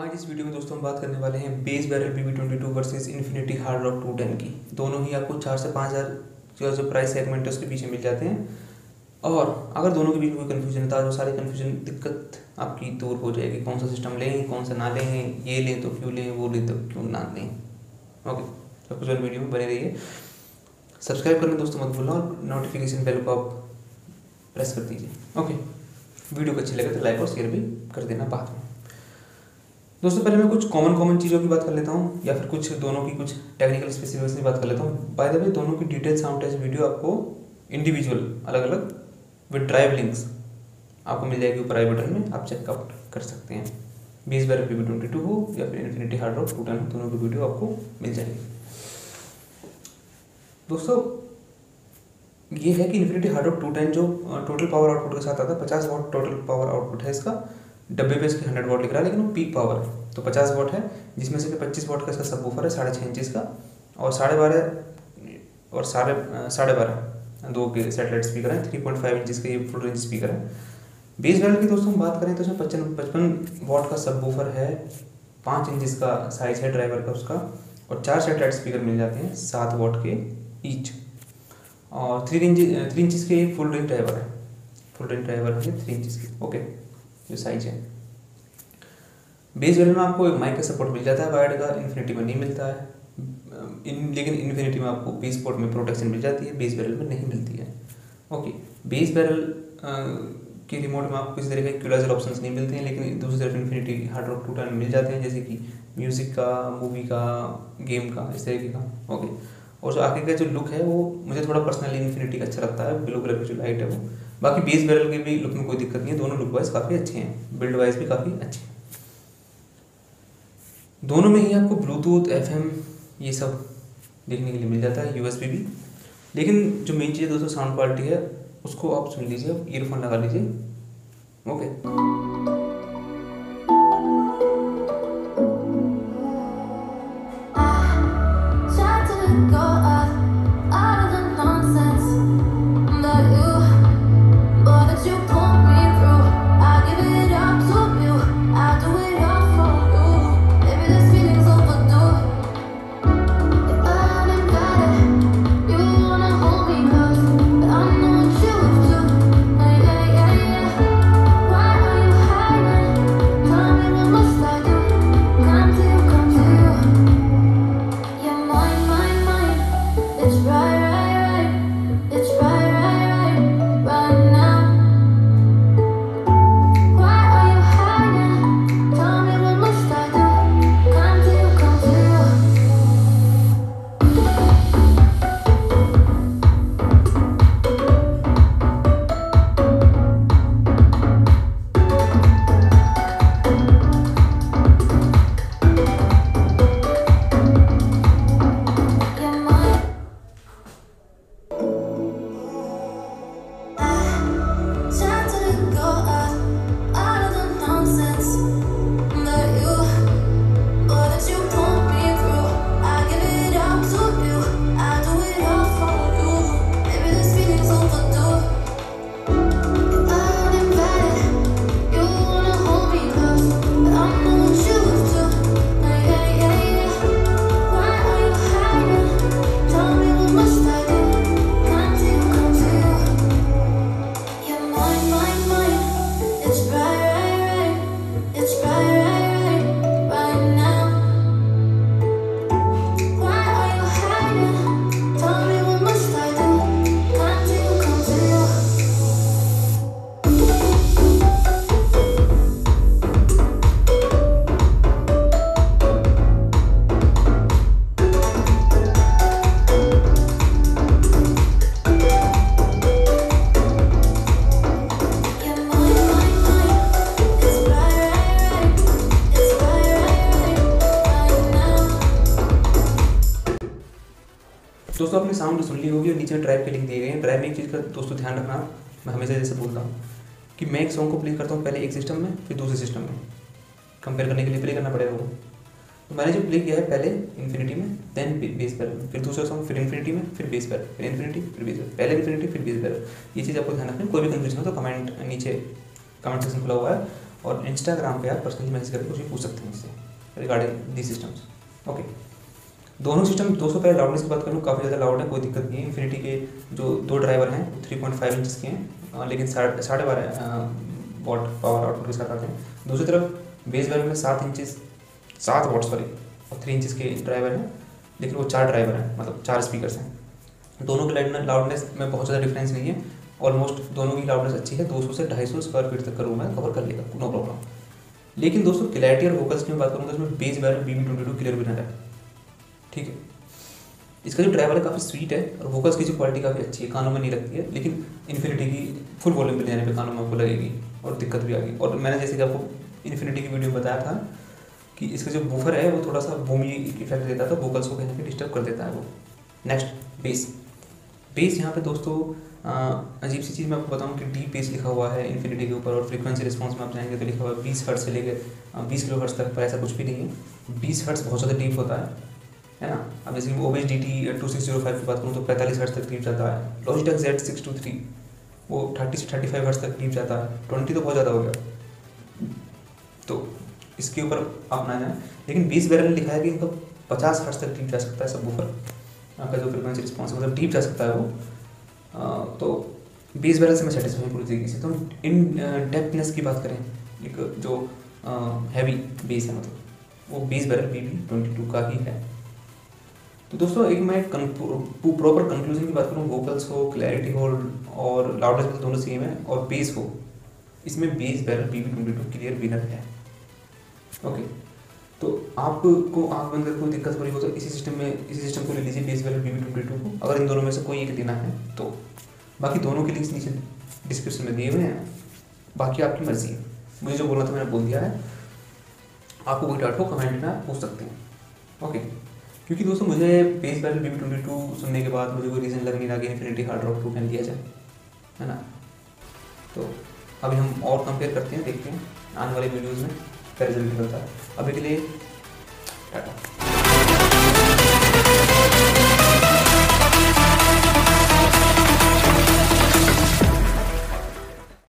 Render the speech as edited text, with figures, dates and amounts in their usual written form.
आज इस वीडियो में दोस्तों हम बात करने वाले हैं bass barrel BB22 versus Infinity Hardrock 210 की। दोनों ही आपको 4 से 5 हज़ार जो प्राइस सेगमेंट है उसके बीच में मिल जाते हैं, और अगर दोनों के बीच कोई कन्फ्यूजन होता है तो सारे कन्फ्यूजन दिक्कत आपकी दूर हो जाएगी। कौन सा सिस्टम लें, कौन सा ना लें, ये लें तो क्यों लें, वो लें तो क्यों ना लें। ओके, सब कुछ वीडियो में बने रहिए। सब्सक्राइब करना दोस्तों मत भूलना और नोटिफिकेशन बेल को आप प्रेस कर दीजिए। ओके, वीडियो को अच्छी लगे तो लाइक और शेयर भी कर देना बाद में। दोस्तों पहले मैं कुछ कॉमन चीज़ों की बात कर लेता हूँ, या फिर कुछ दोनों की कुछ टेक्निकल स्पेसिफिकेशन की बात कर लेता हूँ। बाय द वे, दोनों की डिटेल साउंड टेस्ट वीडियो आपको इंडिविजुअल अलग अलग विद ड्राइव लिंक्स आपको मिल जाएगी ऊपर आई बटन में, आप चेकआउट कर सकते हैं। बेस बैरल BB22 हो या फिर इन्फिनिटी हार्डरॉक 210 दोनों की वीडियो आपको मिल जाएगी। दोस्तों ये है कि इन्फिनिटी हार्डरॉक 210 जो टोटल पावर आउटपुट के साथ आता है 50 वॉट टोटल पावर आउटपुट है इसका। डब्बे पे इसकी 100 वॉट लिख रहा है, लेकिन वो पीक पावर है तो 50 वॉट है, जिसमें से 25 वॉट का इसका सबवूफर है 6.5 इंचेस का, और 12.5 दो के सैटेलाइट स्पीकर हैं, 3.5 इंचेस के ये फुल रेंज स्पीकर है। बेस बैरल की दोस्तों हम बात करें तो उसमें 55 वॉट का सबवूफर है, 5 इंचेस का साइज है ड्राइवर का उसका, और 4 सैटेलाइट स्पीकर मिल जाते हैं 7 वॉट के ईच, और 3 इंचेस के फुल रेंज ड्राइवर है, 3 इंचेस के ओके जो साइज है। बेस बैरल में आपको माइक का सपोर्ट मिल जाता है वायर्ड का, इन्फिनिटी में नहीं मिलता है। लेकिन इन्फिनिटी में आपको बेस पोर्ट में प्रोटेक्शन मिल जाती है, बेस बैरल में नहीं मिलती है। ओके, बेस बैरल के रिमोट में आपको किसी तरह के इक्वलाइजर ऑप्शंस नहीं मिलते हैं, लेकिन दूसरी तरफ इन्फिनिटी हार्डरॉक 210 मिल जाते हैं, जैसे कि म्यूज़िक का, मूवी का, गेम का, इस तरीके का। ओके, और जो आगे का जो लुक है वो मुझे थोड़ा पर्सनली इन्फिनिटी का अच्छा लगता है, ब्लू कलर की जो लाइट है वो। बाकी बेस बैरल के भी लुक में कोई दिक्कत नहीं है, दोनों लुक वाइज काफ़ी अच्छे हैं, बिल्ड वाइज भी काफ़ी अच्छे हैं। दोनों में ही आपको ब्लूटूथ, FM ये सब देखने के लिए मिल जाता है, USB भी। लेकिन जो मेन चीज़ है दोस्तों साउंड क्वालिटी है, उसको आप सुन लीजिए, आप ईयरफोन लगा लीजिए। ओके, दोस्तों आपने साउंड सुन ली होगी और नीचे ड्राइव के लिंक दिए गए हैं। ड्राइव में एक चीज़ का दोस्तों ध्यान रखना, मैं हमेशा जैसे बोलता हूँ कि मैं एक सॉन्ग को प्ले करता हूँ पहले एक सिस्टम में फिर दूसरे सिस्टम में, कंपेयर करने के लिए प्ले करना पड़ेगा वो। तो मैंने जो प्ले किया है पहले इन्फिनिटी में, देन बेस बैरल में, फिर दूसरा सॉन्ग, फिर इन्फिनिटी में, फिर बेस बैरल, फिर इन्फिनिटी, फिर बेस बैरल, पहले इन्फिनिटी फिर बेस बैरल। ये चीज़ आपको ध्यान रखना। कोई भी कन्फ्यूजन हो तो कमेंट, नीचे कमेंट सेक्शन खुला हुआ है और इंस्टाग्राम पे आप पर्सनली मैसेज करके कुछ भी पूछ सकते हैं मुझसे रिगार्डिंग दी सिस्टम्स। ओके, दोनों सिस्टम 200 पैर लाउडनेस की बात करूँ, काफ़ी ज़्यादा लाउड है, कोई दिक्कत नहीं है। इन्फिनिटी के जो दो ड्राइवर हैं 3.5 इंच के हैं, लेकिन 12.5 वॉट पावर आउटपुट के साथ आते हैं। दूसरी तरफ बेस बैरल में 7 वॉट सॉरी और 3 इंच के ड्राइवर हैं, लेकिन वो 4 ड्राइवर हैं, मतलब 4 स्पीकर्स हैं। दोनों के लाउडनेस में बहुत ज़्यादा डिफरेंस नहीं है, ऑलमोस्ट दोनों की लाउडनेस अच्छी है। 200 से 250 स्क्वायर फीट तक का रूम है कवर कर लेगा, नो प्रॉब्लम। लेकिन दोस्तों क्लैरिटी और वोकल्स की मैं बात करूँ तो इसमें bass barrel BB22 clear winner है, ठीक है। इसका जो ड्राइवर है काफ़ी स्वीट है और वोकल्स की जो क्वालिटी काफ़ी अच्छी है, कानों में नहीं लगती है। लेकिन इन्फिनिटी की फुल वॉल्यूम पे जाने पे कानों में आपको लगेगी और दिक्कत भी आएगी। और मैंने जैसे कि आपको इन्फिनिटी की वीडियो में बताया था कि इसका जो बूफर है वो थोड़ा सा बूमी इफेक्ट देता है, तो वोकल्स को कहीं ना कहीं डिस्टर्ब कर देता है वो। नेक्स्ट बेस यहाँ पर दोस्तों अजीब सी चीज़ मैं आपको बताऊँ कि डीप बेस लिखा हुआ है इन्फिनिटी के ऊपर, और फ्रीक्वेंसी रिस्पॉन्स में आप जाएंगे तो लिखा हुआ है 20 हर्ट्ज़ से लेकर 20 किलोहर्ट्ज़ तक, पर ऐसा कुछ भी नहीं है। 20 हर्ट्ज़ बहुत ज़्यादा डीप होता है, है ना। अब जैसे OBS DT 2605 की बात करूँ तो 45 हर्ट्ज़ तक करीब जाता है। लॉजिटेक Z623 वो 30 से 35 हर्ट्ज़ तक करीब जाता है। 20 तो बहुत ज़्यादा हो गया, तो इसके ऊपर आप ना जाएँ। लेकिन बेस बैरल ने लिखा है कि इनका 50 हर्ट्ज़ तक करीब जा सकता है सब बूफर आपका जो फ्रिक्वेंसी रिस्पॉन्स मतलब डीप जा सकता है वो। तो बेस बैरल से मैं सेटिस्फाई पूरी तरीके से। तो इन डेप्थनेस की बात करें, एक जो हैवी बेस है मतलब वो बेस बैरल BB22 का ही है। तो दोस्तों एक मैं प्रॉपर कंक्लूजन की बात करूँ, वोकल्स हो, क्लैरिटी हो और लाउडनेस दोनों सेम है, और बेस हो, इसमें bass barrel BB22 clear winner है। ओके, तो आपको आँख बंद कर कोई दिक्कत हो रही हो तो इसी सिस्टम को ले लीजिए, बेस बैरल BB22 को, अगर इन दोनों में से कोई एक देना है तो। बाकी दोनों के लिंक्स नीचे डिस्क्रिप्शन में दिए हुए हैं, बाकी आपकी मर्जी है। मुझे जो बोलना था मैंने बोल दिया है, आपको कोई डाउट हो कमेंट में पूछ सकते हैं। ओके, क्योंकि दोस्तों मुझे बेस बैरल BB22 सुनने के बाद मुझे कोई रीज़न लग नहीं रहा कि इन्फिनिटी हार्डरॉक 2 कैन दिया जाए, है ना। तो अभी हम और कंपेयर करते हैं, देखते हैं आने वाले वीडियोज़ में क्या रिजल्ट निकलता है। अभी के लिए टाटा।